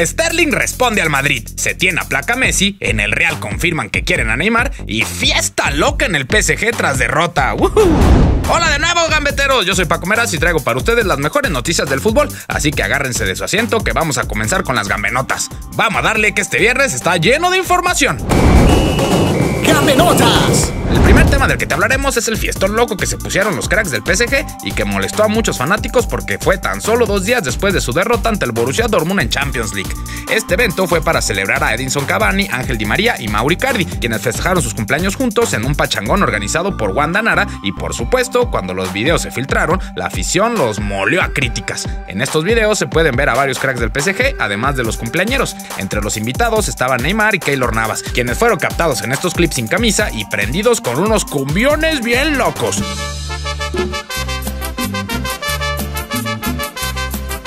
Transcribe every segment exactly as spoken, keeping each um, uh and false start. Sterling responde al Madrid, Setién aplaca a Messi, en el Real confirman que quieren a Neymar y fiesta loca en el P S G tras derrota. ¡Woohoo! Hola de nuevo, gambeteros, yo soy Paco Meraz y traigo para ustedes las mejores noticias del fútbol, así que agárrense de su asiento que vamos a comenzar con las gambenotas. Vamos a darle que este viernes está lleno de información. ¡Gambenotas! El primer tema del que te hablaremos es el fiestón loco que se pusieron los cracks del P S G y que molestó a muchos fanáticos porque fue tan solo dos días después de su derrota ante el Borussia Dortmund en Champions League. Este evento fue para celebrar a Edinson Cavani, Ángel Di María y Mauri Cardi, quienes festejaron sus cumpleaños juntos en un pachangón organizado por Wanda Nara y, por supuesto, cuando los videos se filtraron, la afición los molió a críticas. En estos videos se pueden ver a varios cracks del P S G, además de los cumpleañeros. Entre los invitados estaban Neymar y Keylor Navas, quienes fueron captados en estos clips sin camisa y prendidos con unos cumbiones bien locos.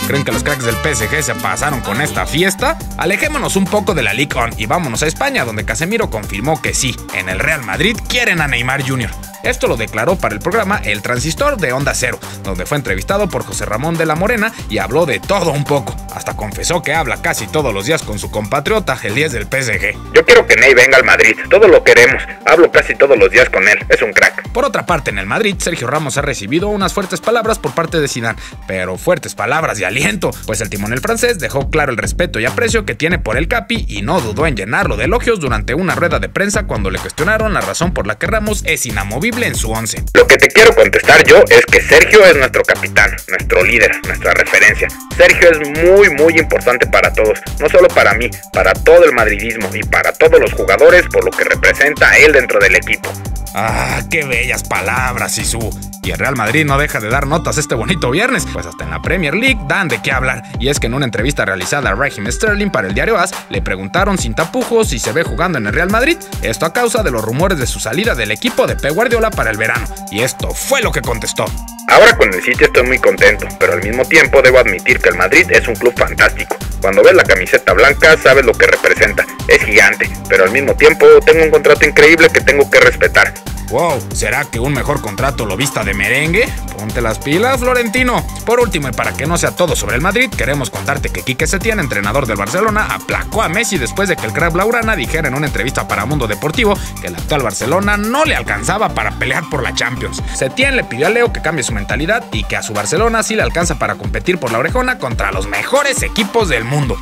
¿Creen que los cracks del P S G se pasaron con esta fiesta? Alejémonos un poco de la Ligue uno y vámonos a España, donde Casemiro confirmó que sí, en el Real Madrid quieren a Neymar junior Esto lo declaró para el programa El Transistor de Onda Cero, donde fue entrevistado por José Ramón de la Morena y habló de todo un poco. Hasta confesó que habla casi todos los días con su compatriota, el diez del P S G. Yo quiero que Ney venga al Madrid, todos lo queremos, hablo casi todos los días con él, es un crack. Por otra parte, en el Madrid, Sergio Ramos ha recibido unas fuertes palabras por parte de Zidane, pero fuertes palabras de aliento, pues el timonel francés dejó claro el respeto y aprecio que tiene por el Capi y no dudó en llenarlo de elogios durante una rueda de prensa cuando le cuestionaron la razón por la que Ramos es inamovible en su once. Lo que te quiero contestar yo es que Sergio es nuestro capitán, nuestro líder, nuestra referencia. Sergio es muy muy importante para todos, no solo para mí, para todo el madridismo y para todos los jugadores por lo que representa a él dentro del equipo. ¡Ah, qué bellas palabras, Isu! Y el Real Madrid no deja de dar notas este bonito viernes, pues hasta en la Premier League dan de qué hablar. Y es que en una entrevista realizada a Raheem Sterling para el diario AS, le preguntaron sin tapujos si se ve jugando en el Real Madrid, esto a causa de los rumores de su salida del equipo de Pep Guardiola para el verano. Y esto fue lo que contestó. Ahora con el City estoy muy contento, pero al mismo tiempo debo admitir que el Madrid es un club fantástico. Cuando ves la camiseta blanca sabes lo que representa, es gigante, pero al mismo tiempo tengo un contrato increíble que tengo que respetar. Wow, ¿será que un mejor contrato lo vista de merengue? Ponte las pilas, Florentino. Por último, y para que no sea todo sobre el Madrid, queremos contarte que Quique Setién, entrenador del Barcelona, aplacó a Messi después de que el crack blaugrana dijera en una entrevista para Mundo Deportivo que el actual Barcelona no le alcanzaba para pelear por la Champions. Setién le pidió a Leo que cambie su mentalidad y que a su Barcelona sí le alcanza para competir por la orejona contra los mejores equipos del mundo.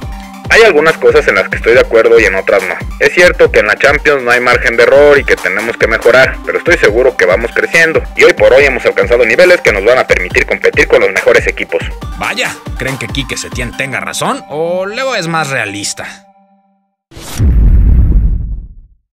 Hay algunas cosas en las que estoy de acuerdo y en otras no. Es cierto que en la Champions no hay margen de error y que tenemos que mejorar, pero estoy seguro que vamos creciendo y hoy por hoy hemos alcanzado niveles que nos van a permitir competir con los mejores equipos. Vaya, ¿creen que Quique Setién tenga razón o luego es más realista?